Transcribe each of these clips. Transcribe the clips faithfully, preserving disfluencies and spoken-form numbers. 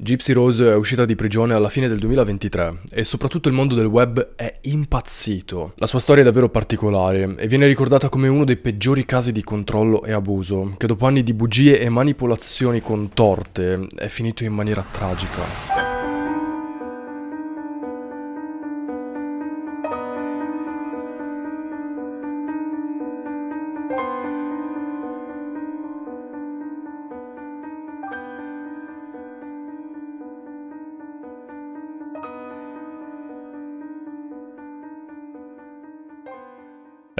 Gypsy Rose è uscita di prigione alla fine del duemilaventitré e soprattutto il mondo del web è impazzito. La sua storia è davvero particolare e viene ricordata come uno dei peggiori casi di controllo e abuso, che dopo anni di bugie e manipolazioni contorte è finito in maniera tragica.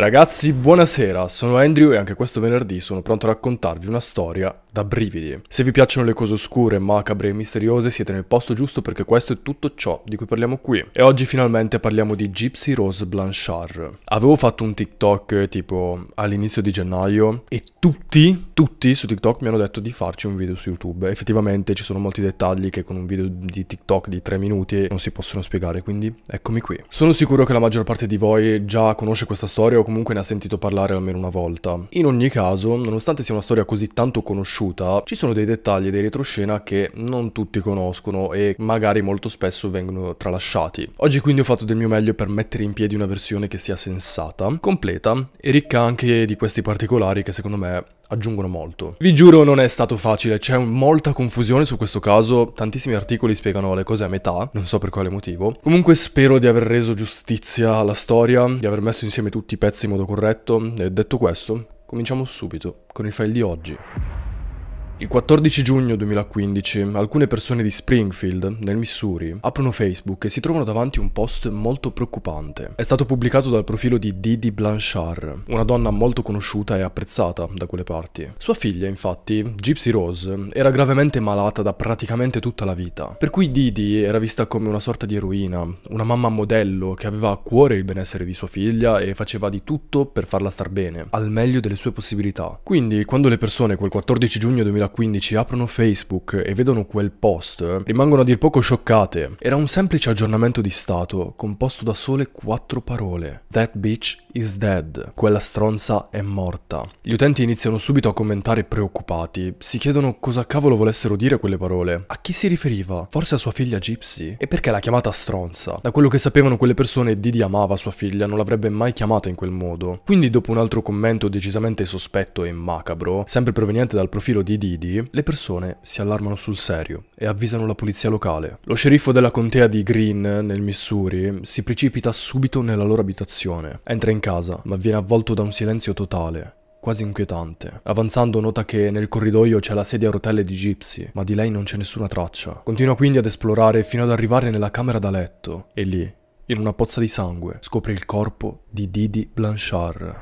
Ragazzi, buonasera, sono Andrew e anche questo venerdì sono pronto a raccontarvi una storia da brividi. Se vi piacciono le cose oscure, macabre e misteriose, siete nel posto giusto perché questo è tutto ciò di cui parliamo qui. E oggi finalmente parliamo di Gypsy Rose Blanchard. Avevo fatto un TikTok tipo all'inizio di gennaio e tutti, tutti su TikTok mi hanno detto di farci un video su YouTube. Effettivamente ci sono molti dettagli che con un video di TikTok di tre minuti non si possono spiegare, quindi eccomi qui. Sono sicuro che la maggior parte di voi già conosce questa storia o comunque ne ha sentito parlare almeno una volta. In ogni caso, nonostante sia una storia così tanto conosciuta, ci sono dei dettagli e dei retroscena che non tutti conoscono e magari molto spesso vengono tralasciati. Oggi quindi ho fatto del mio meglio per mettere in piedi una versione che sia sensata, completa e ricca anche di questi particolari che secondo me aggiungono molto. Vi giuro, non è stato facile, c'è molta confusione su questo caso, tantissimi articoli spiegano le cose a metà, non so per quale motivo. Comunque spero di aver reso giustizia alla storia, di aver messo insieme tutti i pezzi in modo corretto, e detto questo, cominciamo subito con il file di oggi. Il quattordici giugno duemilaquindici alcune persone di Springfield, nel Missouri, aprono Facebook e si trovano davanti a un post molto preoccupante. È stato pubblicato dal profilo di Dee Dee Blanchard, una donna molto conosciuta e apprezzata da quelle parti. Sua figlia, infatti, Gypsy Rose, era gravemente malata da praticamente tutta la vita, per cui Dee Dee era vista come una sorta di eroina, una mamma modello che aveva a cuore il benessere di sua figlia e faceva di tutto per farla star bene, al meglio delle sue possibilità. Quindi, quando le persone quel quattordici giugno duemilaquindici aprono Facebook e vedono quel post, rimangono a dir poco scioccate. Era un semplice aggiornamento di stato composto da sole quattro parole: "That bitch is dead", quella stronza è morta. Gli utenti iniziano subito a commentare preoccupati, si chiedono cosa cavolo volessero dire quelle parole, a chi si riferiva, forse a sua figlia Gypsy? E perché l'ha chiamata stronza? Da quello che sapevano quelle persone, Dee Dee amava sua figlia, non l'avrebbe mai chiamata in quel modo. Quindi dopo un altro commento decisamente sospetto e macabro, sempre proveniente dal profilo di Dee Dee, le persone si allarmano sul serio e avvisano la polizia locale. Lo sceriffo della contea di Greene, nel Missouri, si precipita subito nella loro abitazione. Entra in casa, ma viene avvolto da un silenzio totale, quasi inquietante. Avanzando nota che nel corridoio c'è la sedia a rotelle di Gypsy, ma di lei non c'è nessuna traccia. Continua quindi ad esplorare fino ad arrivare nella camera da letto e lì, in una pozza di sangue, scopre il corpo di Dee Dee Blanchard.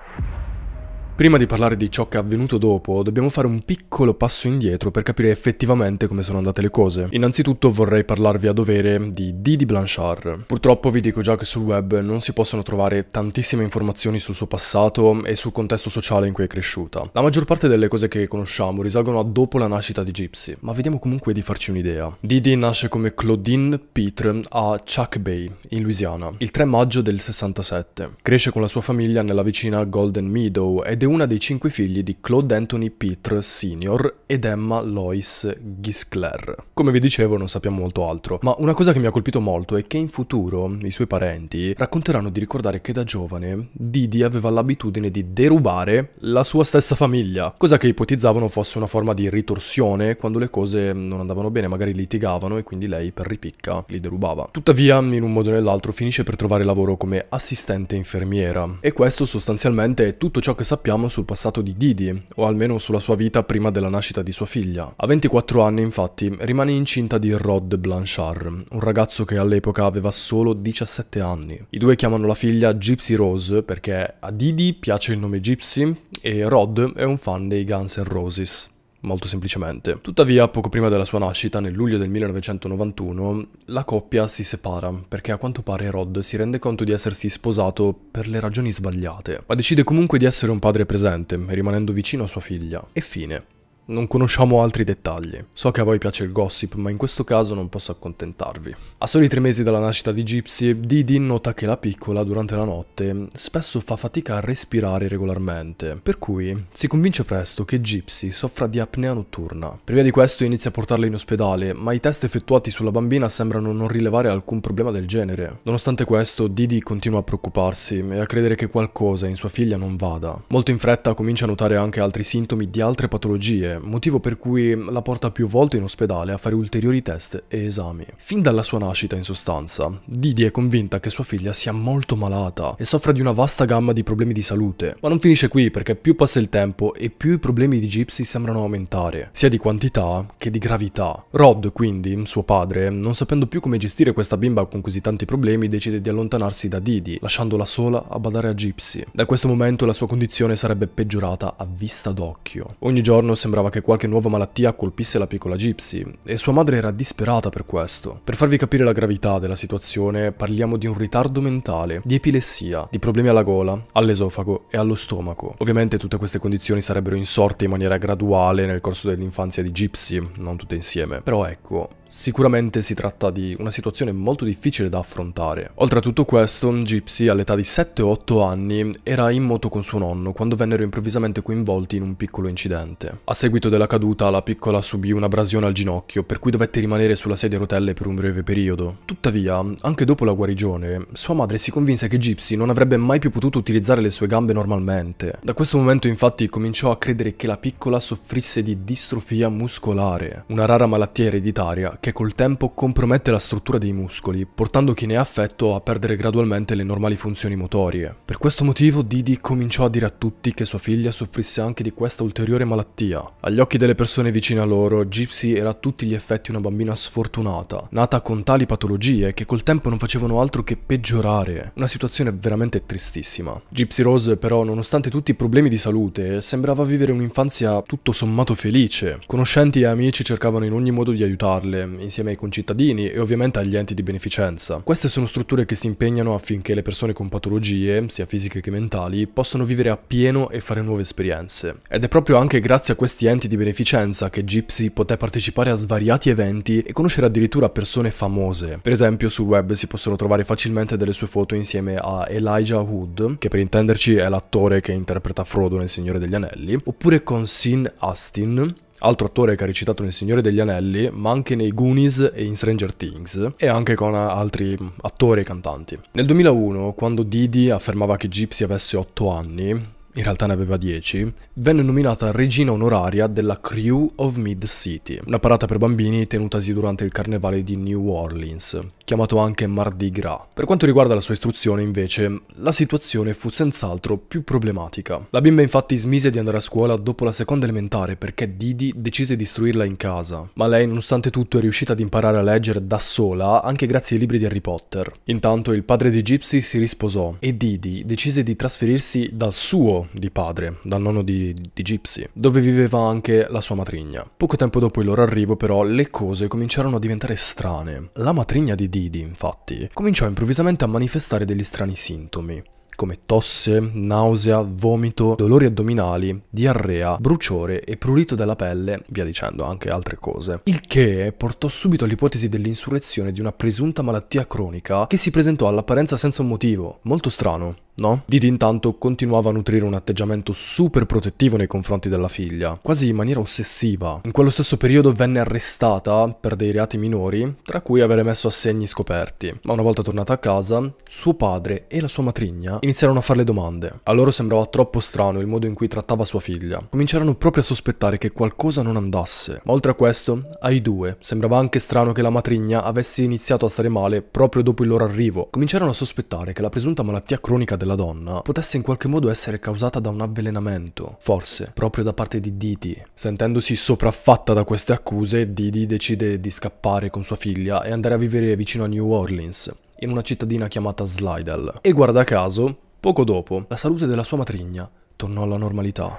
Prima di parlare di ciò che è avvenuto dopo, dobbiamo fare un piccolo passo indietro per capire effettivamente come sono andate le cose. Innanzitutto vorrei parlarvi a dovere di Dee Dee Blanchard. Purtroppo vi dico già che sul web non si possono trovare tantissime informazioni sul suo passato e sul contesto sociale in cui è cresciuta. La maggior parte delle cose che conosciamo risalgono a dopo la nascita di Gypsy, ma vediamo comunque di farci un'idea. Dee Dee nasce come Claude Pitre a Chackbay, in Louisiana, il tre maggio del sessantasette. Cresce con la sua famiglia nella vicina Golden Meadow ed è una dei cinque figli di Claude Anthony Pitre Senior ed Emma Lois Giscler. Come vi dicevo, non sappiamo molto altro, ma una cosa che mi ha colpito molto è che in futuro i suoi parenti racconteranno di ricordare che da giovane Dee Dee aveva l'abitudine di derubare la sua stessa famiglia, cosa che ipotizzavano fosse una forma di ritorsione quando le cose non andavano bene, magari litigavano e quindi lei per ripicca li derubava. Tuttavia, in un modo o nell'altro, finisce per trovare lavoro come assistente infermiera e questo sostanzialmente è tutto ciò che sappiamo sul passato di Dee Dee, o almeno sulla sua vita prima della nascita di sua figlia. A ventiquattro anni, infatti, rimane incinta di Rod Blanchard, un ragazzo che all'epoca aveva solo diciassette anni. I due chiamano la figlia Gypsy Rose perché a Dee Dee piace il nome Gypsy e Rod è un fan dei Guns N' Roses. Molto semplicemente. Tuttavia, poco prima della sua nascita, nel luglio del millenovecentonovantuno, la coppia si separa perché a quanto pare Rod si rende conto di essersi sposato per le ragioni sbagliate, ma decide comunque di essere un padre presente, rimanendo vicino a sua figlia. E fine. Non conosciamo altri dettagli. So che a voi piace il gossip, ma in questo caso non posso accontentarvi. A soli tre mesi dalla nascita di Gypsy, Dee Dee nota che la piccola, durante la notte, spesso fa fatica a respirare regolarmente, per cui si convince presto che Gypsy soffra di apnea notturna. Per via di questo inizia a portarla in ospedale, ma i test effettuati sulla bambina sembrano non rilevare alcun problema del genere. Nonostante questo, Dee Dee continua a preoccuparsi e a credere che qualcosa in sua figlia non vada. Molto in fretta comincia a notare anche altri sintomi di altre patologie, motivo per cui la porta più volte in ospedale a fare ulteriori test e esami. Fin dalla sua nascita, in sostanza, Dee Dee è convinta che sua figlia sia molto malata e soffra di una vasta gamma di problemi di salute. Ma non finisce qui, perché più passa il tempo e più i problemi di Gypsy sembrano aumentare, sia di quantità che di gravità. Rod, quindi, suo padre, non sapendo più come gestire questa bimba con così tanti problemi, decide di allontanarsi da Dee Dee, lasciandola sola a badare a Gypsy. Da questo momento la sua condizione sarebbe peggiorata a vista d'occhio. Ogni giorno sembrava che qualche nuova malattia colpisse la piccola Gypsy e sua madre era disperata per questo. Per farvi capire la gravità della situazione, parliamo di un ritardo mentale, di epilessia, di problemi alla gola, all'esofago e allo stomaco. Ovviamente tutte queste condizioni sarebbero insorte in maniera graduale nel corso dell'infanzia di Gypsy, non tutte insieme, però ecco, sicuramente si tratta di una situazione molto difficile da affrontare. Oltre a tutto questo, Gypsy all'età di sette otto anni era in moto con suo nonno quando vennero improvvisamente coinvolti in un piccolo incidente. A seguito della caduta, la piccola subì un'abrasione al ginocchio, per cui dovette rimanere sulla sedia a rotelle per un breve periodo. Tuttavia, anche dopo la guarigione, sua madre si convinse che Gypsy non avrebbe mai più potuto utilizzare le sue gambe normalmente. Da questo momento, infatti, cominciò a credere che la piccola soffrisse di distrofia muscolare, una rara malattia ereditaria che col tempo compromette la struttura dei muscoli, portando chi ne è affetto a perdere gradualmente le normali funzioni motorie. Per questo motivo, Dee Dee cominciò a dire a tutti che sua figlia soffrisse anche di questa ulteriore malattia. Agli occhi delle persone vicine a loro, Gypsy era a tutti gli effetti una bambina sfortunata, nata con tali patologie che col tempo non facevano altro che peggiorare. Una situazione veramente tristissima. Gypsy Rose, però, nonostante tutti i problemi di salute, sembrava vivere un'infanzia tutto sommato felice. Conoscenti e amici cercavano in ogni modo di aiutarle, insieme ai concittadini e ovviamente agli enti di beneficenza. Queste sono strutture che si impegnano affinché le persone con patologie, sia fisiche che mentali, possano vivere appieno e fare nuove esperienze. Ed è proprio anche grazie a questi enti di beneficenza che Gypsy poté partecipare a svariati eventi e conoscere addirittura persone famose. Per esempio, sul web si possono trovare facilmente delle sue foto insieme a Elijah Wood, che per intenderci è l'attore che interpreta Frodo nel Signore degli Anelli, oppure con Sean Astin, altro attore che ha recitato nel Signore degli Anelli, ma anche nei Goonies e in Stranger Things, e anche con altri attori e cantanti. Nel duemilauno, quando Dee Dee affermava che Gypsy avesse otto anni, in realtà ne aveva dieci, venne nominata regina onoraria della Crew of Mid-City, una parata per bambini tenutasi durante il carnevale di New Orleans, chiamato anche Mardi Gras. Per quanto riguarda la sua istruzione, invece, la situazione fu senz'altro più problematica. La bimba infatti smise di andare a scuola dopo la seconda elementare perché Dee Dee decise di istruirla in casa, ma lei nonostante tutto è riuscita ad imparare a leggere da sola anche grazie ai libri di Harry Potter. Intanto il padre di Gypsy si risposò e Dee Dee decise di trasferirsi dal suo di padre, dal nonno di, di Gypsy, dove viveva anche la sua matrigna. Poco tempo dopo il loro arrivo, però, le cose cominciarono a diventare strane. La matrigna di Dee Dee, infatti, cominciò improvvisamente a manifestare degli strani sintomi, come tosse, nausea, vomito, dolori addominali, diarrea, bruciore e prurito della pelle, via dicendo anche altre cose. Il che portò subito all'ipotesi dell'insurrezione di una presunta malattia cronica che si presentò all'apparenza senza un motivo. Molto strano, no? Dee Dee intanto continuava a nutrire un atteggiamento super protettivo nei confronti della figlia, quasi in maniera ossessiva. In quello stesso periodo venne arrestata per dei reati minori, tra cui avere messo a segni scoperti. Ma una volta tornata a casa, suo padre e la sua matrigna iniziarono a farle domande. A loro sembrava troppo strano il modo in cui trattava sua figlia. Cominciarono proprio a sospettare che qualcosa non andasse. Ma oltre a questo, ai due sembrava anche strano che la matrigna avesse iniziato a stare male proprio dopo il loro arrivo. Cominciarono a sospettare che la presunta malattia cronica del la donna potesse in qualche modo essere causata da un avvelenamento, forse proprio da parte di Dee Dee. Sentendosi sopraffatta da queste accuse, Dee Dee decide di scappare con sua figlia e andare a vivere vicino a New Orleans, in una cittadina chiamata Slidell. E guarda caso, poco dopo, la salute della sua matrigna tornò alla normalità.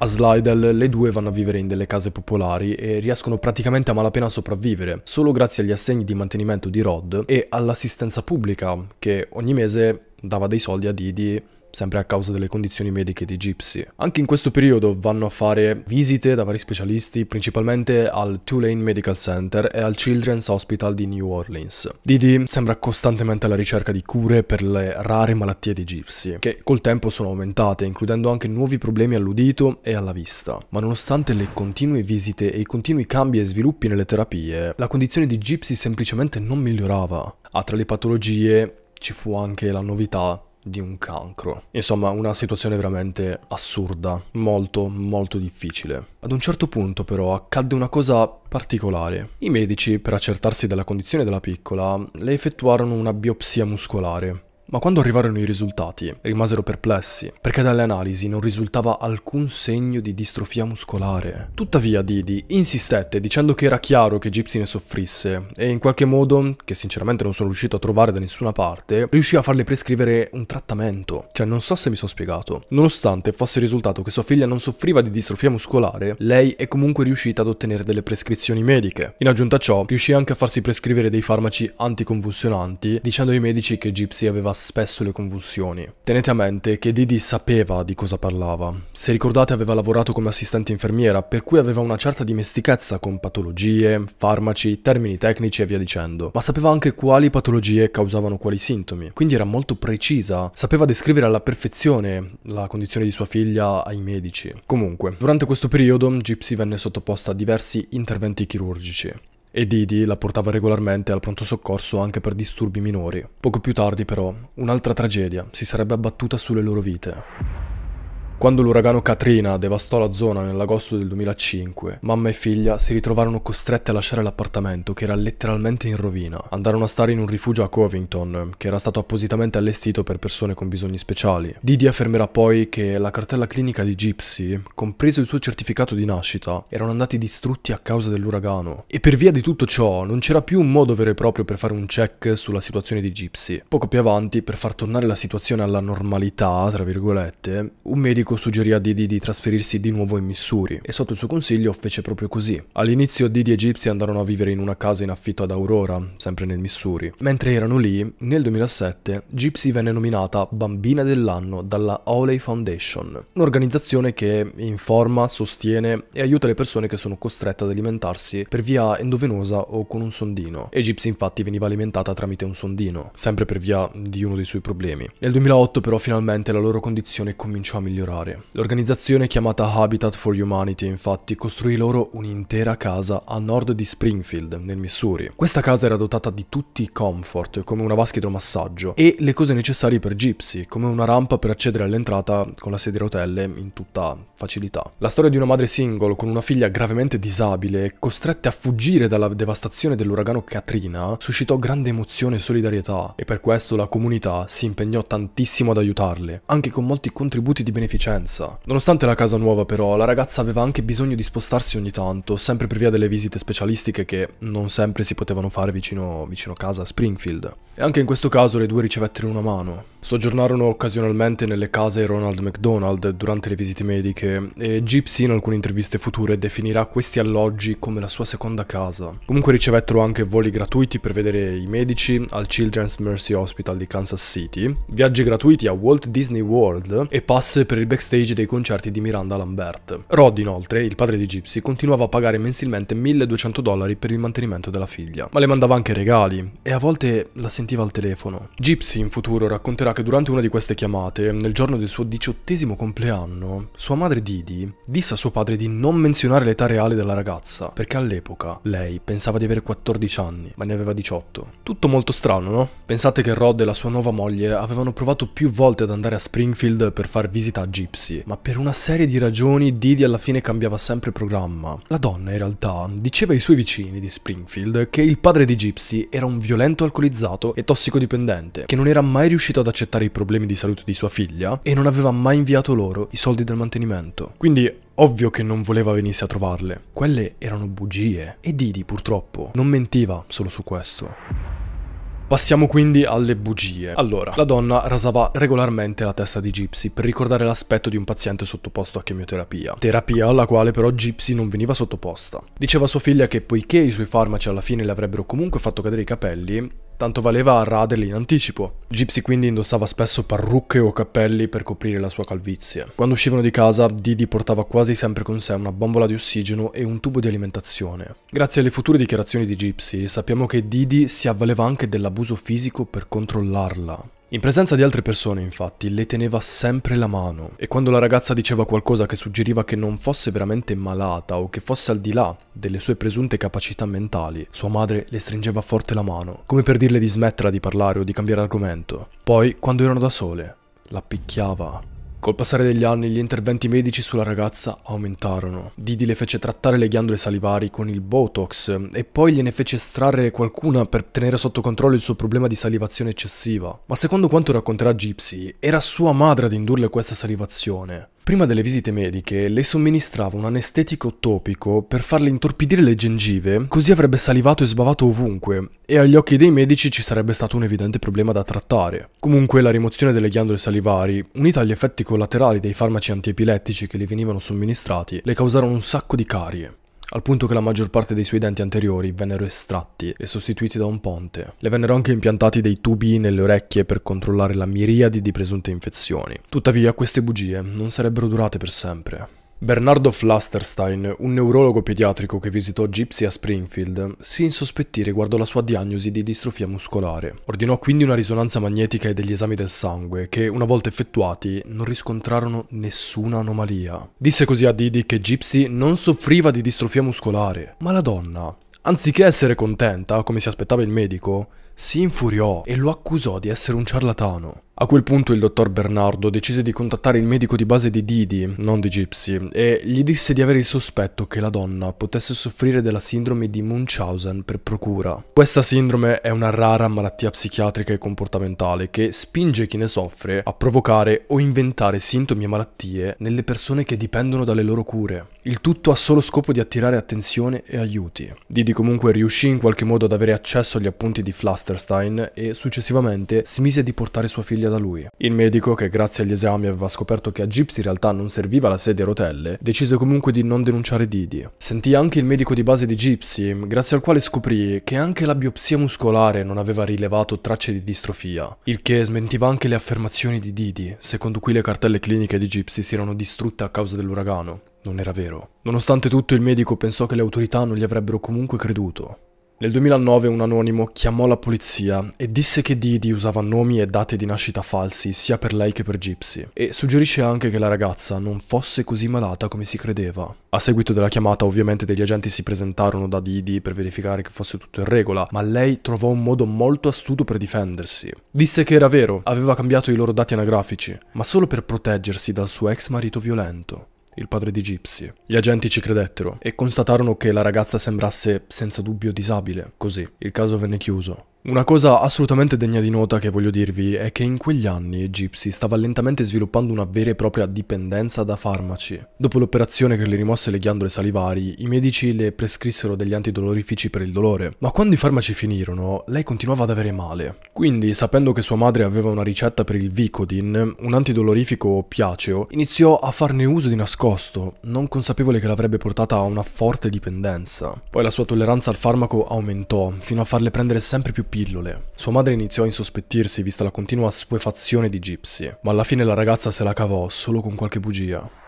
A Slidell le due vanno a vivere in delle case popolari e riescono praticamente a malapena a sopravvivere, solo grazie agli assegni di mantenimento di Rod e all'assistenza pubblica, che ogni mese dava dei soldi a Dee Dee sempre a causa delle condizioni mediche di Gypsy. Anche in questo periodo vanno a fare visite da vari specialisti, principalmente al Tulane Medical Center e al Children's Hospital di New Orleans. Dee Dee sembra costantemente alla ricerca di cure per le rare malattie di Gypsy, che col tempo sono aumentate, includendo anche nuovi problemi all'udito e alla vista. Ma nonostante le continue visite e i continui cambi e sviluppi nelle terapie, la condizione di Gypsy semplicemente non migliorava. Ah, tra le patologie ci fu anche la novità di un cancro. Insomma, una situazione veramente assurda, molto molto difficile. Ad un certo punto però accadde una cosa particolare. I medici, per accertarsi della condizione della piccola, le effettuarono una biopsia muscolare. Ma quando arrivarono i risultati, rimasero perplessi, perché dalle analisi non risultava alcun segno di distrofia muscolare. Tuttavia Dee Dee insistette dicendo che era chiaro che Gypsy ne soffrisse e in qualche modo, che sinceramente non sono riuscito a trovare da nessuna parte, riuscì a farle prescrivere un trattamento. Cioè, non so se mi sono spiegato. Nonostante fosse risultato che sua figlia non soffriva di distrofia muscolare, lei è comunque riuscita ad ottenere delle prescrizioni mediche. In aggiunta a ciò, riuscì anche a farsi prescrivere dei farmaci anticonvulsionanti, dicendo ai medici che Gypsy aveva spesso le convulsioni. Tenete a mente che Dee Dee sapeva di cosa parlava. Se ricordate, aveva lavorato come assistente infermiera, per cui aveva una certa dimestichezza con patologie, farmaci, termini tecnici e via dicendo, ma sapeva anche quali patologie causavano quali sintomi, quindi era molto precisa, sapeva descrivere alla perfezione la condizione di sua figlia ai medici. Comunque, durante questo periodo Gypsy venne sottoposta a diversi interventi chirurgici e Dee Dee la portava regolarmente al pronto soccorso anche per disturbi minori. Poco più tardi però un'altra tragedia si sarebbe abbattuta sulle loro vite. Quando l'uragano Katrina devastò la zona nell'agosto del duemilacinque, mamma e figlia si ritrovarono costrette a lasciare l'appartamento, che era letteralmente in rovina. Andarono a stare in un rifugio a Covington, che era stato appositamente allestito per persone con bisogni speciali. Dee Dee affermerà poi che la cartella clinica di Gypsy, compreso il suo certificato di nascita, erano andati distrutti a causa dell'uragano. E per via di tutto ciò non c'era più un modo vero e proprio per fare un check sulla situazione di Gypsy. Poco più avanti, per far tornare la situazione alla normalità, tra virgolette, un medico suggerì a Dee Dee di trasferirsi di nuovo in Missouri e sotto il suo consiglio fece proprio così. All'inizio Dee Dee e Gypsy andarono a vivere in una casa in affitto ad Aurora, sempre nel Missouri. Mentre erano lì, nel duemilasette, Gypsy venne nominata Bambina dell'anno dalla Oley Foundation, un'organizzazione che informa, sostiene e aiuta le persone che sono costrette ad alimentarsi per via endovenosa o con un sondino. E Gypsy infatti veniva alimentata tramite un sondino, sempre per via di uno dei suoi problemi. Nel duemilaotto però finalmente la loro condizione cominciò a migliorare. L'organizzazione chiamata Habitat for Humanity infatti costruì loro un'intera casa a nord di Springfield, nel Missouri. Questa casa era dotata di tutti i comfort, come una vasca idromassaggio, e le cose necessarie per Gypsy, come una rampa per accedere all'entrata con la sedia a rotelle in tutta facilità. La storia di una madre single con una figlia gravemente disabile, costrette a fuggire dalla devastazione dell'uragano Katrina, suscitò grande emozione e solidarietà, e per questo la comunità si impegnò tantissimo ad aiutarle, anche con molti contributi di beneficenza. Nonostante la casa nuova però, la ragazza aveva anche bisogno di spostarsi ogni tanto, sempre per via delle visite specialistiche che non sempre si potevano fare vicino, vicino casa a Springfield. E anche in questo caso le due ricevettero una mano. Soggiornarono occasionalmente nelle case Ronald McDonald durante le visite mediche e Gypsy in alcune interviste future definirà questi alloggi come la sua seconda casa. Comunque ricevettero anche voli gratuiti per vedere i medici al Children's Mercy Hospital di Kansas City, viaggi gratuiti a Walt Disney World e passe per il backstage dei concerti di Miranda Lambert. Rod, inoltre, il padre di Gypsy, continuava a pagare mensilmente milleduecento dollari per il mantenimento della figlia, ma le mandava anche regali e a volte la sentiva al telefono. Gypsy in futuro racconterà che durante una di queste chiamate, nel giorno del suo diciottesimo compleanno, sua madre Dee Dee disse a suo padre di non menzionare l'età reale della ragazza, perché all'epoca lei pensava di avere quattordici anni, ma ne aveva diciotto. Tutto molto strano, no? Pensate che Rod e la sua nuova moglie avevano provato più volte ad andare a Springfield per far visita a Gypsy. Ma per una serie di ragioni Dee Dee alla fine cambiava sempre programma. La donna in realtà diceva ai suoi vicini di Springfield che il padre di Gypsy era un violento alcolizzato e tossicodipendente, che non era mai riuscito ad accettare i problemi di salute di sua figlia e non aveva mai inviato loro i soldi del mantenimento. Quindi ovvio che non voleva venisse a trovarle. Quelle erano bugie e Dee Dee purtroppo non mentiva solo su questo. Passiamo quindi alle bugie. Allora, la donna rasava regolarmente la testa di Gypsy per ricordare l'aspetto di un paziente sottoposto a chemioterapia, terapia alla quale però Gypsy non veniva sottoposta. Diceva a sua figlia che poiché i suoi farmaci alla fine le avrebbero comunque fatto cadere i capelli, tanto valeva arraderli in anticipo. Gypsy quindi indossava spesso parrucche o cappelli per coprire la sua calvizie. Quando uscivano di casa, Dee Dee portava quasi sempre con sé una bombola di ossigeno e un tubo di alimentazione. Grazie alle future dichiarazioni di Gypsy, sappiamo che Dee Dee si avvaleva anche dell'abuso fisico per controllarla. In presenza di altre persone, infatti, le teneva sempre la mano, e quando la ragazza diceva qualcosa che suggeriva che non fosse veramente malata o che fosse al di là delle sue presunte capacità mentali, sua madre le stringeva forte la mano, come per dirle di smetterla di parlare o di cambiare argomento. Poi, quando erano da sole, la picchiava. Col passare degli anni gli interventi medici sulla ragazza aumentarono. Dee Dee le fece trattare le ghiandole salivari con il Botox e poi gliene fece estrarre qualcuna per tenere sotto controllo il suo problema di salivazione eccessiva. Ma secondo quanto racconterà Gypsy, era sua madre ad indurle questa salivazione. Prima delle visite mediche le somministrava un anestetico topico per farle intorpidire le gengive, così avrebbe salivato e sbavato ovunque e agli occhi dei medici ci sarebbe stato un evidente problema da trattare. Comunque la rimozione delle ghiandole salivari, unita agli effetti collaterali dei farmaci antiepilettici che le venivano somministrati, le causarono un sacco di carie, al punto che la maggior parte dei suoi denti anteriori vennero estratti e sostituiti da un ponte. Le vennero anche impiantati dei tubi nelle orecchie per controllare la miriade di presunte infezioni. Tuttavia, queste bugie non sarebbero durate per sempre. Bernardo Flasterstein, un neurologo pediatrico che visitò Gypsy a Springfield, si insospettì riguardo alla sua diagnosi di distrofia muscolare. Ordinò quindi una risonanza magnetica e degli esami del sangue che, una volta effettuati, non riscontrarono nessuna anomalia. Disse così a Dee Dee che Gypsy non soffriva di distrofia muscolare, ma la donna, anziché essere contenta, come si aspettava il medico, si infuriò e lo accusò di essere un ciarlatano. A quel punto il dottor Bernardo decise di contattare il medico di base di Dee Dee, non di Gypsy, e gli disse di avere il sospetto che la donna potesse soffrire della sindrome di Munchausen per procura. Questa sindrome è una rara malattia psichiatrica e comportamentale che spinge chi ne soffre a provocare o inventare sintomi e malattie nelle persone che dipendono dalle loro cure. Il tutto ha solo scopo di attirare attenzione e aiuti. Dee Dee comunque riuscì in qualche modo ad avere accesso agli appunti di Flasterstein e successivamente si mise di portare sua figlia da lui. Il medico, che grazie agli esami aveva scoperto che a Gypsy in realtà non serviva la sedia a rotelle, decise comunque di non denunciare Dee Dee. Sentì anche il medico di base di Gypsy, grazie al quale scoprì che anche la biopsia muscolare non aveva rilevato tracce di distrofia, il che smentiva anche le affermazioni di Dee Dee, secondo cui le cartelle cliniche di Gypsy si erano distrutte a causa dell'uragano. Non era vero. Nonostante tutto, il medico pensò che le autorità non gli avrebbero comunque creduto. Nel duemilanove un anonimo chiamò la polizia e disse che Dee Dee usava nomi e date di nascita falsi sia per lei che per Gypsy, e suggerisce anche che la ragazza non fosse così malata come si credeva. A seguito della chiamata ovviamente degli agenti si presentarono da Dee Dee per verificare che fosse tutto in regola, ma lei trovò un modo molto astuto per difendersi. Disse che era vero, aveva cambiato i loro dati anagrafici, ma solo per proteggersi dal suo ex marito violento, il padre di Gypsy. Gli agenti ci credettero e constatarono che la ragazza sembrasse senza dubbio disabile. Così il caso venne chiuso. Una cosa assolutamente degna di nota che voglio dirvi è che in quegli anni Gypsy stava lentamente sviluppando una vera e propria dipendenza da farmaci. Dopo l'operazione che le rimosse le ghiandole salivari, i medici le prescrissero degli antidolorifici per il dolore, ma quando i farmaci finirono, lei continuava ad avere male. Quindi, sapendo che sua madre aveva una ricetta per il Vicodin, un antidolorifico oppiaceo, iniziò a farne uso di nascosto, non consapevole che l'avrebbe portata a una forte dipendenza. Poi la sua tolleranza al farmaco aumentò, fino a farle prendere sempre più pillole. Sua madre iniziò a insospettirsi vista la continua assuefazione di Gypsy, ma alla fine la ragazza se la cavò solo con qualche bugia.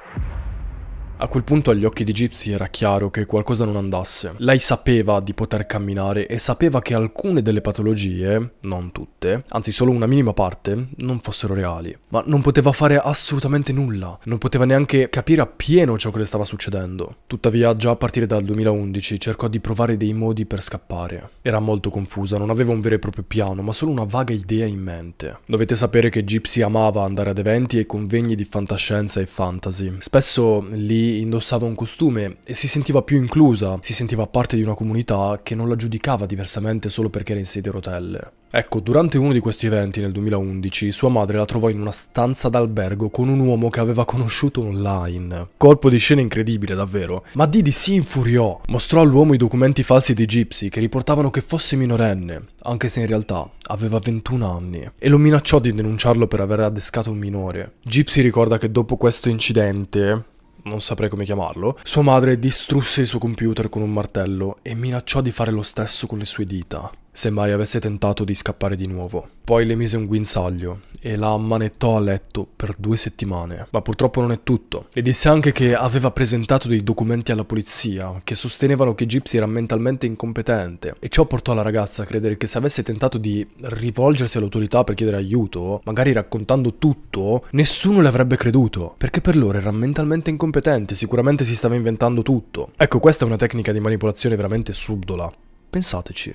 A quel punto agli occhi di Gypsy era chiaro che qualcosa non andasse. Lei sapeva di poter camminare e sapeva che alcune delle patologie, non tutte, anzi solo una minima parte, non fossero reali. Ma non poteva fare assolutamente nulla, non poteva neanche capire appieno ciò che le stava succedendo. Tuttavia, già a partire dal duemilaundici cercò di provare dei modi per scappare. Era molto confusa, non aveva un vero e proprio piano, ma solo una vaga idea in mente. Dovete sapere che Gypsy amava andare ad eventi e convegni di fantascienza e fantasy. Spesso lì indossava un costume e si sentiva più inclusa, si sentiva parte di una comunità che non la giudicava diversamente solo perché era in sedia a rotelle. Ecco, durante uno di questi eventi nel duemilaundici, sua madre la trovò in una stanza d'albergo con un uomo che aveva conosciuto online. Colpo di scena incredibile, davvero. Ma Dee Dee si infuriò. Mostrò all'uomo i documenti falsi di Gypsy che riportavano che fosse minorenne, anche se in realtà aveva ventuno anni, e lo minacciò di denunciarlo per aver adescato un minore. Gypsy ricorda che dopo questo incidente, non saprei come chiamarlo, sua madre distrusse il suo computer con un martello e minacciò di fare lo stesso con le sue dita. se mai avesse tentato di scappare di nuovo. Poi le mise un guinzaglio e la ammanettò a letto per due settimane. Ma purtroppo non è tutto. Le disse anche che aveva presentato dei documenti alla polizia che sostenevano che Gypsy era mentalmente incompetente, e ciò portò la ragazza a credere che se avesse tentato di rivolgersi all'autorità per chiedere aiuto, magari raccontando tutto, nessuno le avrebbe creduto, perché per loro era mentalmente incompetente, sicuramente si stava inventando tutto. Ecco, questa è una tecnica di manipolazione veramente subdola. Pensateci.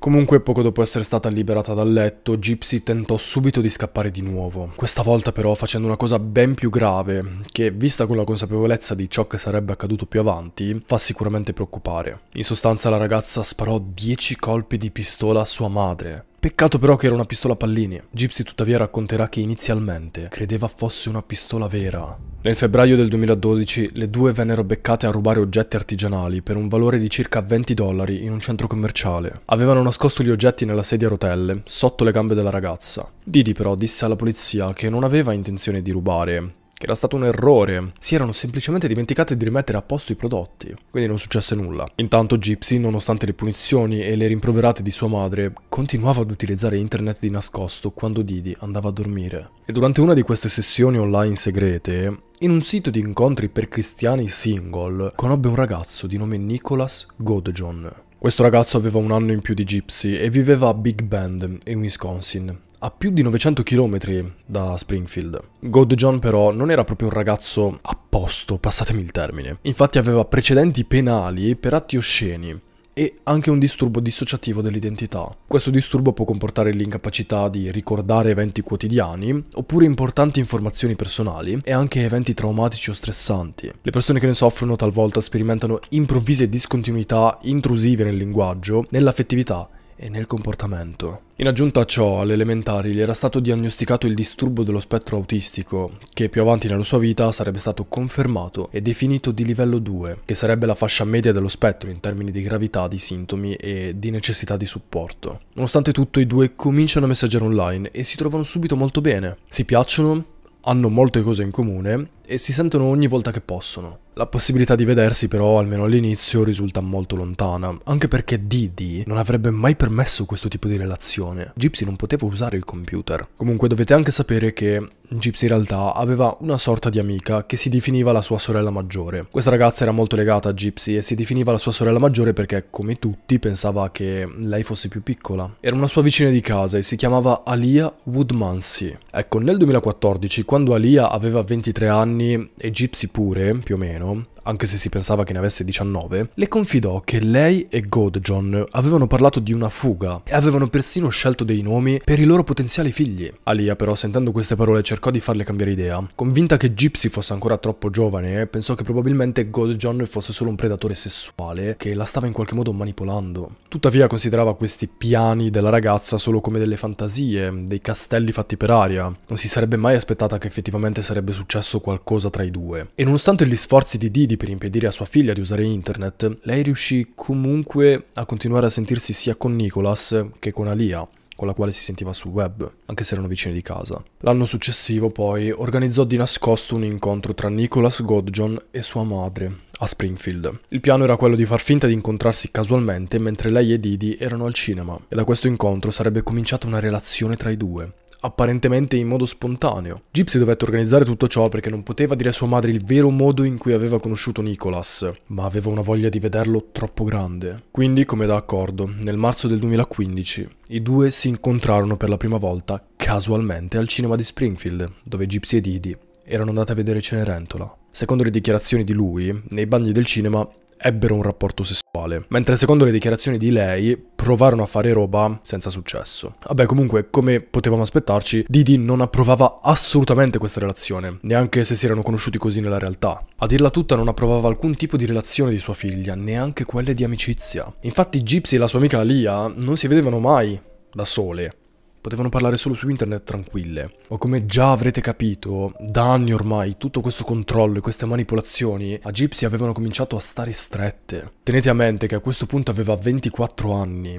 Comunque, poco dopo essere stata liberata dal letto, Gypsy tentò subito di scappare di nuovo. Questa volta però facendo una cosa ben più grave, che, vista con la consapevolezza di ciò che sarebbe accaduto più avanti, fa sicuramente preoccupare. In sostanza la ragazza sparò dieci colpi di pistola a sua madre. Peccato però che era una pistola a pallini. Gypsy tuttavia racconterà che inizialmente credeva fosse una pistola vera. Nel febbraio del duemiladodici le due vennero beccate a rubare oggetti artigianali per un valore di circa venti dollari in un centro commerciale. Avevano nascosto gli oggetti nella sedia a rotelle, sotto le gambe della ragazza. Dee Dee però disse alla polizia che non aveva intenzione di rubare, che era stato un errore, si erano semplicemente dimenticate di rimettere a posto i prodotti, quindi non successe nulla. Intanto Gypsy, nonostante le punizioni e le rimproverate di sua madre, continuava ad utilizzare internet di nascosto quando Dee Dee andava a dormire. E durante una di queste sessioni online segrete, in un sito di incontri per cristiani single, conobbe un ragazzo di nome Nicholas Godejohn. Questo ragazzo aveva un anno in più di Gypsy e viveva a Big Bend, in Wisconsin, a più di novecento chilometri da Springfield. Godejohn però non era proprio un ragazzo a posto, passatemi il termine. Infatti aveva precedenti penali per atti osceni e anche un disturbo dissociativo dell'identità. Questo disturbo può comportare l'incapacità di ricordare eventi quotidiani, oppure importanti informazioni personali e anche eventi traumatici o stressanti. Le persone che ne soffrono talvolta sperimentano improvvise discontinuità intrusive nel linguaggio, nell'affettività e nel comportamento. In aggiunta a ciò, alle elementari gli era stato diagnosticato il disturbo dello spettro autistico, che più avanti nella sua vita sarebbe stato confermato e definito di livello due, che sarebbe la fascia media dello spettro in termini di gravità di sintomi e di necessità di supporto. Nonostante tutto, i due cominciano a messaggiare online e si trovano subito molto bene. Si piacciono, hanno molte cose in comune e si sentono ogni volta che possono. La possibilità di vedersi però, almeno all'inizio, risulta molto lontana, anche perché Dee Dee non avrebbe mai permesso questo tipo di relazione. Gypsy non poteva usare il computer. Comunque dovete anche sapere che Gypsy in realtà aveva una sorta di amica che si definiva la sua sorella maggiore. Questa ragazza era molto legata a Gypsy e si definiva la sua sorella maggiore perché, come tutti, pensava che lei fosse più piccola. Era una sua vicina di casa e si chiamava Aleah Woodmansee. Ecco, nel duemilaquattordici, quando Aleah aveva ventitré anni e Gypsy pure, più o meno, anche se si pensava che ne avesse diciannove, le confidò che lei e Godejohn avevano parlato di una fuga e avevano persino scelto dei nomi per i loro potenziali figli. Aleah però, sentendo queste parole, cercò di farle cambiare idea. Convinta che Gypsy fosse ancora troppo giovane, pensò che probabilmente Godejohn fosse solo un predatore sessuale che la stava in qualche modo manipolando. Tuttavia considerava questi piani della ragazza solo come delle fantasie, dei castelli fatti per aria. Non si sarebbe mai aspettata che effettivamente sarebbe successo qualcosa tra i due. E nonostante gli sforzi di Dee Dee per impedire a sua figlia di usare internet, lei riuscì comunque a continuare a sentirsi sia con Nicholas che con Aleah, con la quale si sentiva sul web, anche se erano vicini di casa. L'anno successivo poi organizzò di nascosto un incontro tra Nicholas Godejohn e sua madre a Springfield. Il piano era quello di far finta di incontrarsi casualmente mentre lei e Dee Dee erano al cinema, e da questo incontro sarebbe cominciata una relazione tra i due, apparentemente in modo spontaneo. Gypsy dovette organizzare tutto ciò perché non poteva dire a sua madre il vero modo in cui aveva conosciuto Nicholas, ma aveva una voglia di vederlo troppo grande. Quindi, come da accordo, nel marzo del duemilaquindici i due si incontrarono per la prima volta casualmente al cinema di Springfield, dove Gypsy e Dee Dee erano andate a vedere Cenerentola. Secondo le dichiarazioni di lui, nei bagni del cinema ebbero un rapporto sessuale, mentre secondo le dichiarazioni di lei provarono a fare roba senza successo. Vabbè, comunque, come potevamo aspettarci, Dee Dee non approvava assolutamente questa relazione, neanche se si erano conosciuti così nella realtà. A dirla tutta, non approvava alcun tipo di relazione di sua figlia, neanche quelle di amicizia. Infatti Gypsy e la sua amica Aleah non si vedevano mai da sole. Potevano parlare solo su internet tranquille. O come già avrete capito, da anni ormai tutto questo controllo e queste manipolazioni a Gypsy avevano cominciato a stare strette. Tenete a mente che a questo punto aveva ventiquattro anni,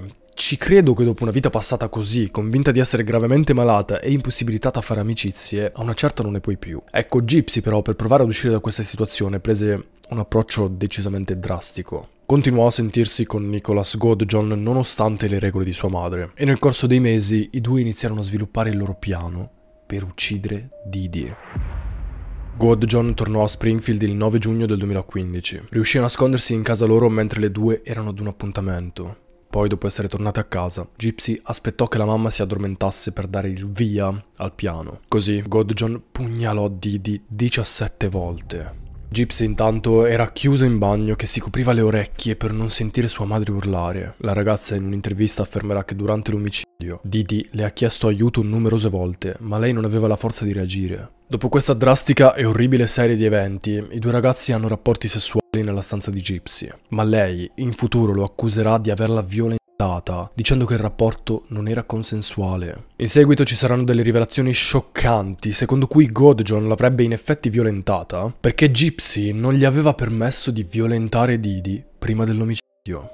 Ci credo che dopo una vita passata così, convinta di essere gravemente malata e impossibilitata a fare amicizie, a una certa non ne puoi più. Ecco, Gypsy però, per provare ad uscire da questa situazione, prese un approccio decisamente drastico. Continuò a sentirsi con Nicholas Godejohn nonostante le regole di sua madre, e nel corso dei mesi i due iniziarono a sviluppare il loro piano per uccidere Dee Dee. Godejohn tornò a Springfield il nove giugno del duemilaquindici. Riuscì a nascondersi in casa loro mentre le due erano ad un appuntamento. Poi, dopo essere tornata a casa, Gypsy aspettò che la mamma si addormentasse per dare il via al piano. Così Godejohn pugnalò Dee Dee diciassette volte. Gypsy intanto era chiusa in bagno che si copriva le orecchie per non sentire sua madre urlare. La ragazza in un'intervista affermerà che durante l'omicidio Dee Dee le ha chiesto aiuto numerose volte, ma lei non aveva la forza di reagire. Dopo questa drastica e orribile serie di eventi, i due ragazzi hanno rapporti sessuali nella stanza di Gypsy, ma lei in futuro lo accuserà di averla violentata, dicendo che il rapporto non era consensuale. In seguito ci saranno delle rivelazioni scioccanti, secondo cui Godejohn l'avrebbe in effetti violentata perché Gypsy non gli aveva permesso di violentare Dee Dee prima dell'omicidio,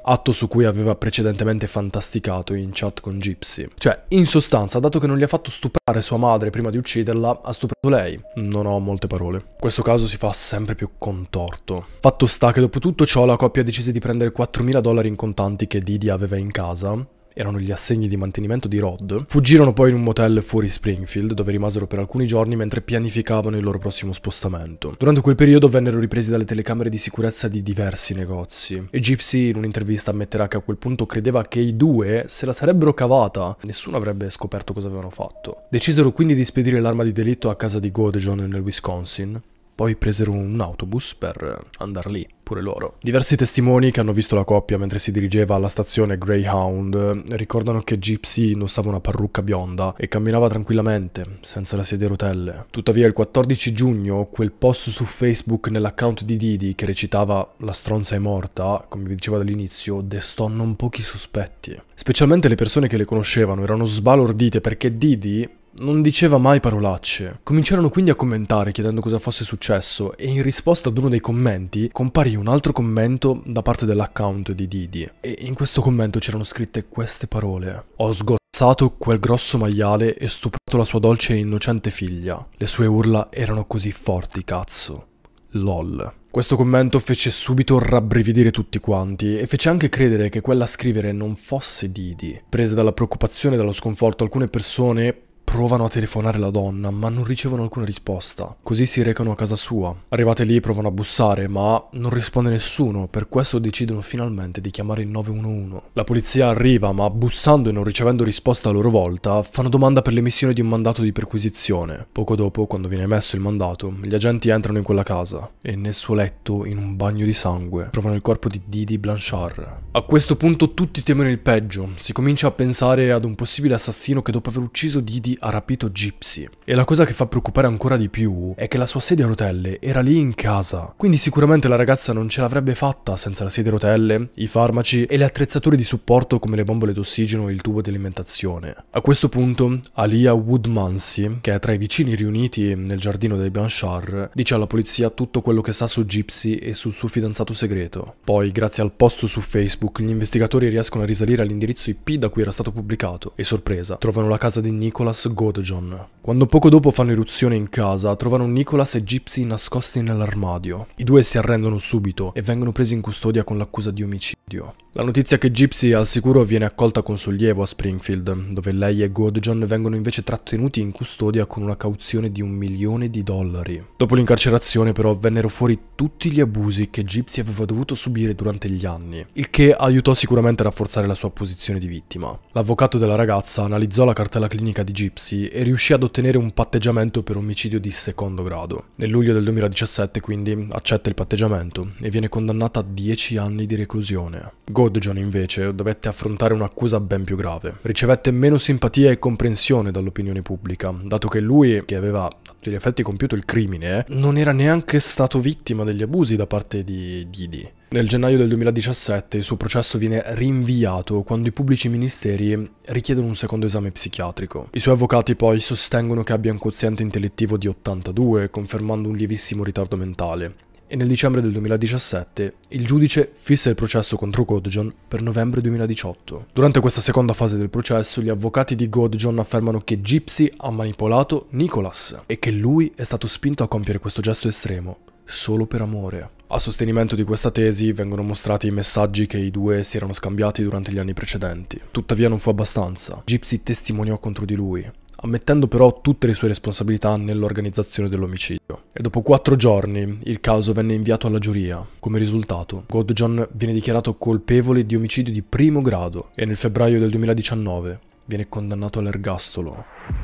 atto su cui aveva precedentemente fantasticato in chat con Gypsy. Cioè, in sostanza, dato che non gli ha fatto stuprare sua madre prima di ucciderla, ha stuprato lei. Non ho molte parole. Questo caso si fa sempre più contorto. Fatto sta che dopo tutto ciò la coppia decise di prendere quattromila dollari in contanti che Dee Dee aveva in casa, erano gli assegni di mantenimento di Rod, fuggirono poi in un motel fuori Springfield, dove rimasero per alcuni giorni mentre pianificavano il loro prossimo spostamento. Durante quel periodo vennero ripresi dalle telecamere di sicurezza di diversi negozi, e Gypsy in un'intervista ammetterà che a quel punto credeva che i due se la sarebbero cavata, nessuno avrebbe scoperto cosa avevano fatto. Decisero quindi di spedire l'arma di delitto a casa di Godejohn nel Wisconsin. Poi presero un autobus per andar lì, pure loro. Diversi testimoni che hanno visto la coppia mentre si dirigeva alla stazione Greyhound ricordano che Gypsy indossava una parrucca bionda e camminava tranquillamente, senza la sedia a rotelle. Tuttavia il quattordici giugno quel post su Facebook nell'account di Dee Dee che recitava "La stronza è morta", come vi dicevo all'inizio, destò non pochi sospetti. Specialmente le persone che le conoscevano erano sbalordite perché Dee Dee non diceva mai parolacce. Cominciarono quindi a commentare chiedendo cosa fosse successo, e in risposta ad uno dei commenti comparì un altro commento da parte dell'account di Dee Dee, e in questo commento c'erano scritte queste parole: "Ho sgozzato quel grosso maiale e stuprato la sua dolce e innocente figlia. Le sue urla erano così forti, cazzo. LOL." Questo commento fece subito rabbrividire tutti quanti e fece anche credere che quella a scrivere non fosse Dee Dee. Prese dalla preoccupazione e dallo sconforto, alcune persone provano a telefonare la donna, ma non ricevono alcuna risposta. Così si recano a casa sua. Arrivate lì, provano a bussare, ma non risponde nessuno, per questo decidono finalmente di chiamare il nove uno uno. La polizia arriva, ma bussando e non ricevendo risposta a loro volta, fanno domanda per l'emissione di un mandato di perquisizione. Poco dopo, quando viene emesso il mandato, gli agenti entrano in quella casa e nel suo letto, in un bagno di sangue, trovano il corpo di Dee Dee Blanchard. A questo punto tutti temono il peggio, si comincia a pensare ad un possibile assassino che dopo aver ucciso Dee Dee ha rapito Gypsy, e la cosa che fa preoccupare ancora di più è che la sua sedia a rotelle era lì in casa, quindi sicuramente la ragazza non ce l'avrebbe fatta senza la sedia a rotelle, i farmaci e le attrezzature di supporto come le bombole d'ossigeno e il tubo di alimentazione. A questo punto Aleah Woodmansee, che è tra i vicini riuniti nel giardino dei Blanchard, dice alla polizia tutto quello che sa su Gypsy e sul suo fidanzato segreto. Poi, grazie al post su Facebook, gli investigatori riescono a risalire all'indirizzo I P da cui era stato pubblicato e, sorpresa, trovano la casa di Nicholas Godejohn. Quando poco dopo fanno irruzione in casa, trovano Nicholas e Gypsy nascosti nell'armadio. I due si arrendono subito e vengono presi in custodia con l'accusa di omicidio. La notizia che Gypsy è al sicuro viene accolta con sollievo a Springfield, dove lei e Godejohn vengono invece trattenuti in custodia con una cauzione di un milione di dollari. Dopo l'incarcerazione però vennero fuori tutti gli abusi che Gypsy aveva dovuto subire durante gli anni, il che aiutò sicuramente a rafforzare la sua posizione di vittima. L'avvocato della ragazza analizzò la cartella clinica di Gypsy e riuscì ad ottenere un patteggiamento per omicidio di secondo grado. Nel luglio del duemiladiciassette quindi accetta il patteggiamento e viene condannata a dieci anni di reclusione. Godejohn invece dovette affrontare un'accusa ben più grave. Ricevette meno simpatia e comprensione dall'opinione pubblica, dato che lui, che aveva a tutti gli effetti compiuto il crimine, non era neanche stato vittima degli abusi da parte di Dee Dee. Nel gennaio del duemiladiciassette il suo processo viene rinviato quando i pubblici ministeri richiedono un secondo esame psichiatrico. I suoi avvocati poi sostengono che abbia un quoziente intellettivo di ottantadue, confermando un lievissimo ritardo mentale, e nel dicembre del duemiladiciassette il giudice fissa il processo contro Godejohn per novembre duemiladiciotto. Durante questa seconda fase del processo gli avvocati di Godejohn affermano che Gypsy ha manipolato Nicholas e che lui è stato spinto a compiere questo gesto estremo solo per amore. A sostenimento di questa tesi vengono mostrati i messaggi che i due si erano scambiati durante gli anni precedenti. Tuttavia non fu abbastanza. Gypsy testimoniò contro di lui, ammettendo però tutte le sue responsabilità nell'organizzazione dell'omicidio. E dopo quattro giorni il caso venne inviato alla giuria. Come risultato, Godejohn viene dichiarato colpevole di omicidio di primo grado e nel febbraio del duemiladiciannove viene condannato all'ergastolo.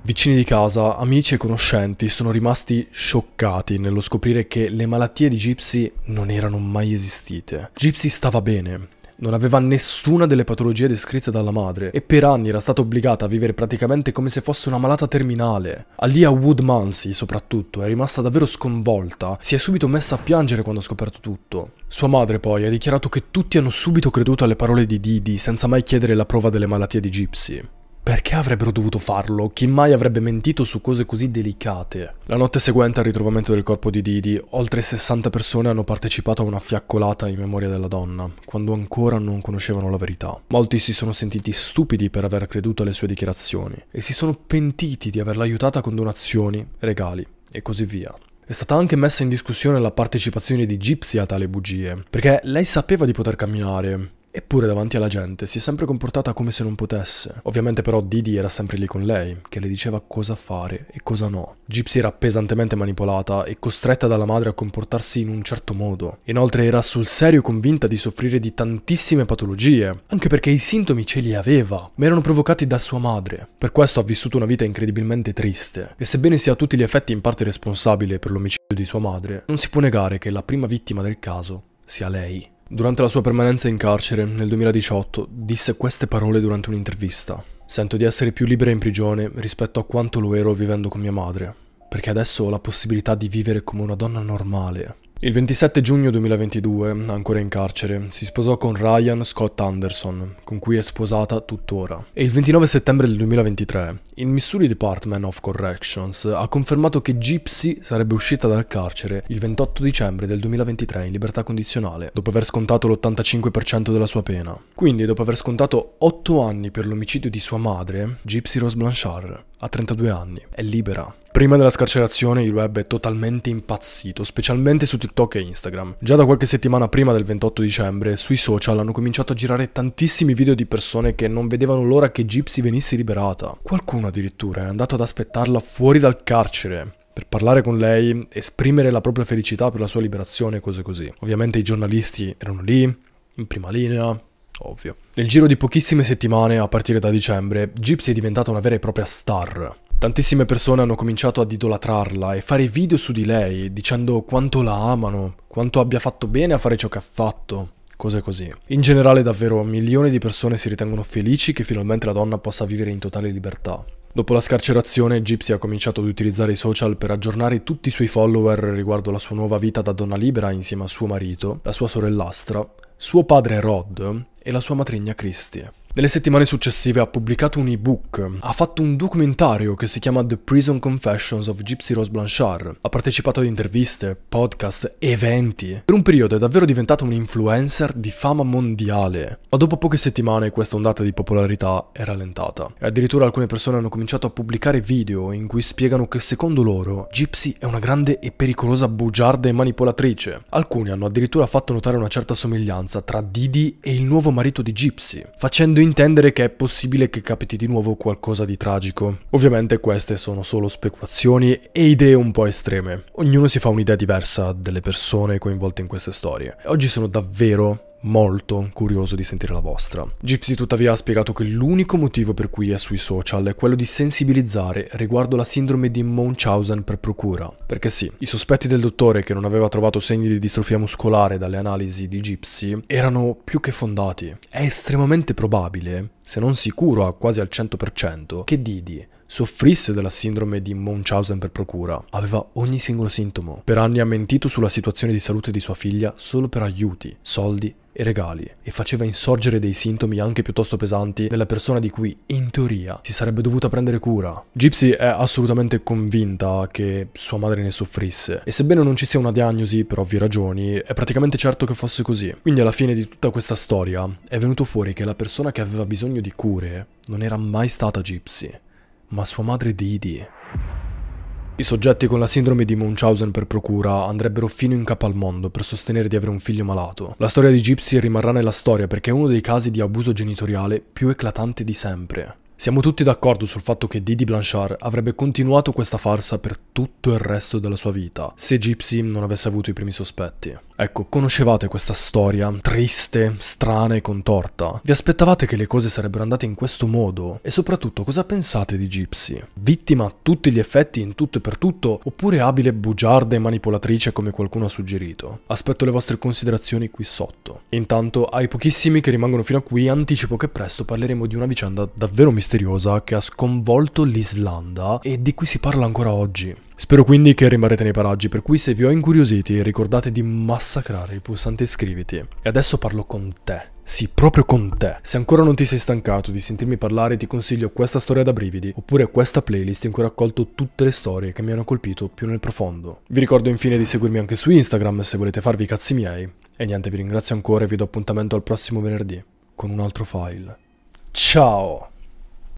Vicini di casa, amici e conoscenti sono rimasti scioccati nello scoprire che le malattie di Gypsy non erano mai esistite. Gypsy stava bene. Non aveva nessuna delle patologie descritte dalla madre e per anni era stata obbligata a vivere praticamente come se fosse una malata terminale. Aleah Woodmansee, soprattutto, è rimasta davvero sconvolta, si è subito messa a piangere quando ha scoperto tutto. Sua madre poi ha dichiarato che tutti hanno subito creduto alle parole di Dee Dee senza mai chiedere la prova delle malattie di Gypsy. Perché avrebbero dovuto farlo? Chi mai avrebbe mentito su cose così delicate? La notte seguente al ritrovamento del corpo di Dee Dee, oltre sessanta persone hanno partecipato a una fiaccolata in memoria della donna, quando ancora non conoscevano la verità. Molti si sono sentiti stupidi per aver creduto alle sue dichiarazioni e si sono pentiti di averla aiutata con donazioni, regali e così via. È stata anche messa in discussione la partecipazione di Gypsy a tale bugie, perché lei sapeva di poter camminare. Eppure davanti alla gente si è sempre comportata come se non potesse. Ovviamente però Dee Dee era sempre lì con lei, che le diceva cosa fare e cosa no. Gypsy era pesantemente manipolata e costretta dalla madre a comportarsi in un certo modo. Inoltre era sul serio convinta di soffrire di tantissime patologie, anche perché i sintomi ce li aveva, ma erano provocati da sua madre. Per questo ha vissuto una vita incredibilmente triste, e sebbene sia a tutti gli effetti in parte responsabile per l'omicidio di sua madre, non si può negare che la prima vittima del caso sia lei. Durante la sua permanenza in carcere, nel duemiladiciotto, disse queste parole durante un'intervista. «Sento di essere più libera in prigione rispetto a quanto lo ero vivendo con mia madre, perché adesso ho la possibilità di vivere come una donna normale». Il ventisette giugno duemilaventidue, ancora in carcere, si sposò con Ryan Scott Anderson, con cui è sposata tuttora. E il ventinove settembre del duemilaventitré, il Missouri Department of Corrections ha confermato che Gypsy sarebbe uscita dal carcere il ventotto dicembre del duemilaventitré in libertà condizionale, dopo aver scontato l'ottantacinque per cento della sua pena. Quindi, dopo aver scontato otto anni per l'omicidio di sua madre, Gypsy Rose Blanchard, a trentadue anni, è libera. Prima della scarcerazione il web è totalmente impazzito, specialmente su TikTok e Instagram. Già da qualche settimana prima del ventotto dicembre, sui social hanno cominciato a girare tantissimi video di persone che non vedevano l'ora che Gypsy venisse liberata. Qualcuno addirittura è andato ad aspettarla fuori dal carcere per parlare con lei, esprimere la propria felicità per la sua liberazione e cose così. Ovviamente i giornalisti erano lì, in prima linea, ovvio. Nel giro di pochissime settimane, a partire da dicembre, Gypsy è diventata una vera e propria star. Tantissime persone hanno cominciato ad idolatrarla e fare video su di lei, dicendo quanto la amano, quanto abbia fatto bene a fare ciò che ha fatto, cose così. In generale davvero milioni di persone si ritengono felici che finalmente la donna possa vivere in totale libertà. Dopo la scarcerazione, Gypsy ha cominciato ad utilizzare i social per aggiornare tutti i suoi follower riguardo la sua nuova vita da donna libera insieme a suo marito, la sua sorellastra, suo padre Rod e la sua matrigna Christy. Nelle settimane successive ha pubblicato un ebook, ha fatto un documentario che si chiama The Prison Confessions of Gypsy Rose Blanchard, ha partecipato ad interviste, podcast, eventi. Per un periodo è davvero diventata un influencer di fama mondiale, ma dopo poche settimane questa ondata di popolarità è rallentata. E addirittura alcune persone hanno cominciato a pubblicare video in cui spiegano che secondo loro Gypsy è una grande e pericolosa bugiarda e manipolatrice. Alcuni hanno addirittura fatto notare una certa somiglianza tra Dee Dee e il nuovo marito di Gypsy, facendo intendere che è possibile che capiti di nuovo qualcosa di tragico. Ovviamente queste sono solo speculazioni e idee un po' estreme. Ognuno si fa un'idea diversa delle persone coinvolte in queste storie. E oggi sono davvero molto curioso di sentire la vostra. Gypsy tuttavia ha spiegato che l'unico motivo per cui è sui social è quello di sensibilizzare riguardo la sindrome di Munchausen per procura. Perché sì, i sospetti del dottore che non aveva trovato segni di distrofia muscolare dalle analisi di Gypsy erano più che fondati. È estremamente probabile, se non sicuro a quasi al cento per cento, che Dee Dee soffrisse della sindrome di Munchausen per procura. Aveva ogni singolo sintomo. Per anni ha mentito sulla situazione di salute di sua figlia solo per aiuti, soldi e regali, e faceva insorgere dei sintomi anche piuttosto pesanti nella persona di cui, in teoria, si sarebbe dovuta prendere cura. Gypsy è assolutamente convinta che sua madre ne soffrisse, e sebbene non ci sia una diagnosi per ovvie ragioni, è praticamente certo che fosse così. Quindi alla fine di tutta questa storia è venuto fuori che la persona che aveva bisogno di cure non era mai stata Gypsy, ma sua madre Dee Dee. I soggetti con la sindrome di Munchausen per procura andrebbero fino in capo al mondo per sostenere di avere un figlio malato. La storia di Gypsy rimarrà nella storia perché è uno dei casi di abuso genitoriale più eclatanti di sempre. Siamo tutti d'accordo sul fatto che Dee Dee Blanchard avrebbe continuato questa farsa per tutto il resto della sua vita, se Gypsy non avesse avuto i primi sospetti. Ecco, conoscevate questa storia triste, strana e contorta? Vi aspettavate che le cose sarebbero andate in questo modo? E soprattutto, cosa pensate di Gypsy? Vittima a tutti gli effetti, in tutto e per tutto, oppure abile, bugiarda e manipolatrice come qualcuno ha suggerito? Aspetto le vostre considerazioni qui sotto. Intanto, ai pochissimi che rimangono fino a qui, anticipo che presto parleremo di una vicenda davvero misteriosa che ha sconvolto l'Islanda e di cui si parla ancora oggi. Spero quindi che rimarrete nei paraggi, per cui se vi ho incuriositi ricordate di massacrare il pulsante iscriviti. E adesso parlo con te. Sì, proprio con te. Se ancora non ti sei stancato di sentirmi parlare, ti consiglio questa storia da brividi, oppure questa playlist in cui ho raccolto tutte le storie che mi hanno colpito più nel profondo. Vi ricordo infine di seguirmi anche su Instagram se volete farvi i cazzi miei. E niente, vi ringrazio ancora e vi do appuntamento al prossimo venerdì con un altro file. Ciao!